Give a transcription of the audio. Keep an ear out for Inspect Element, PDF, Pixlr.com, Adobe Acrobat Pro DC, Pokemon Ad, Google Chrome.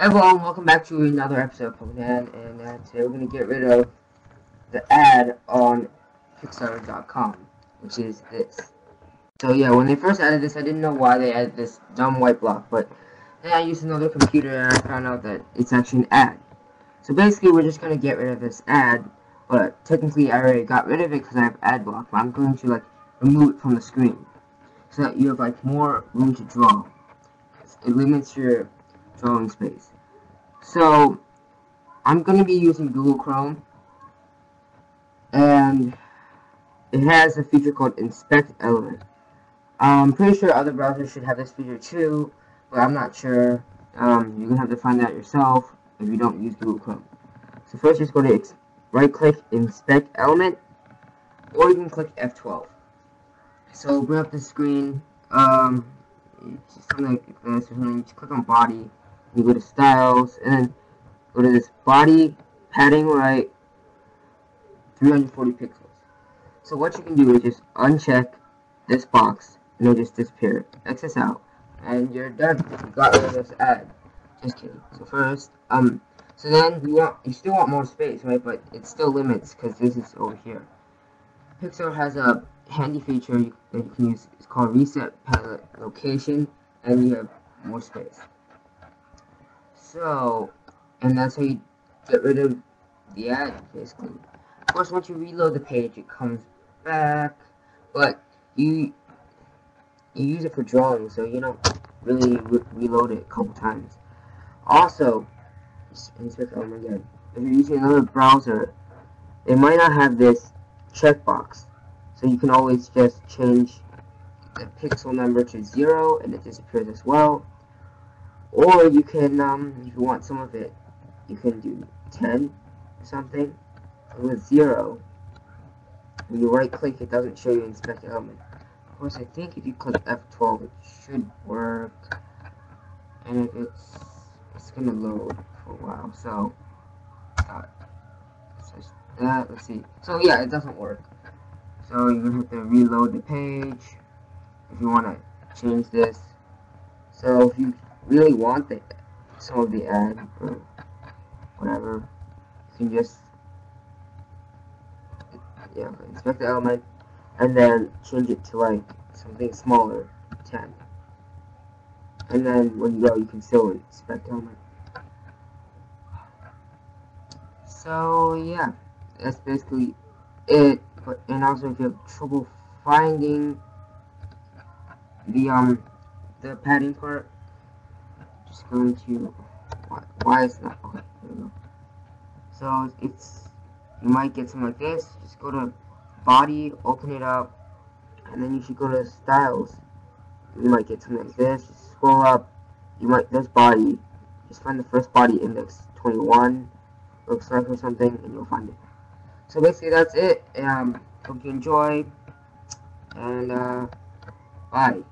Hey everyone, welcome back to another episode of Pokemon Ad, and today we're going to get rid of the ad on Pixlr.com, which is this. So yeah, when they first added this, I didn't know why they added this dumb white block, but then I used another computer and I found out that it's actually an ad. So basically, we're just going to get rid of this ad, but technically I already got rid of it because I have ad block, but I'm going to like remove it from the screen, so that you have like more room to draw. It limits your drawing space. So I'm going to be using Google Chrome, and it has a feature called Inspect Element. I'm pretty sure other browsers should have this feature too, but I'm not sure. You're gonna have to find out yourself if you don't use Google Chrome. So first, just go to right-click Inspect Element, or you can click F12. So bring up the screen. Something like this or something. You just click on body. You go to styles, and then go to this body padding right 340 pixels. So what you can do is just uncheck this box, and it'll just disappear. Exit out, and you're done. You got rid of this ad. Just kidding. So first, so then you still want more space, right? But it still limits because this is over here. Pixlr has a handy feature that you can use. It's called Reset Palette Location, and you have more space. So, and that's how you get rid of the ad, basically. Of course, once you reload the page, it comes back, but you use it for drawing, so you don't really reload it a couple times. Also, Inspect Element again. If you're using another browser, they might not have this checkbox. So you can always just change the pixel number to 0, and it disappears as well. Or you can, if you want some of it, you can do 10 or something. With 0, when you right click, it doesn't show you Inspect Element. Of course, I think if you click F12, it should work. And if it's gonna load for a while, so let's see. So yeah, it doesn't work. So you're gonna have to reload the page if you want to change this. So if you really want some of the ad or whatever, you can just Inspect the Element and then change it to like something smaller, 10. And then when you go, you can still Inspect the Element. So yeah, that's basically it. And also, if you have trouble finding the padding part, just go into why it's not okay. There we go. So you might get something like this. Just go to body, open it up, and then you should go to styles. You might get something like this. Just scroll up. There's body. Just find the first body, index 21, looks like, or something, and you'll find it. So basically, that's it. Hope you enjoy, and bye.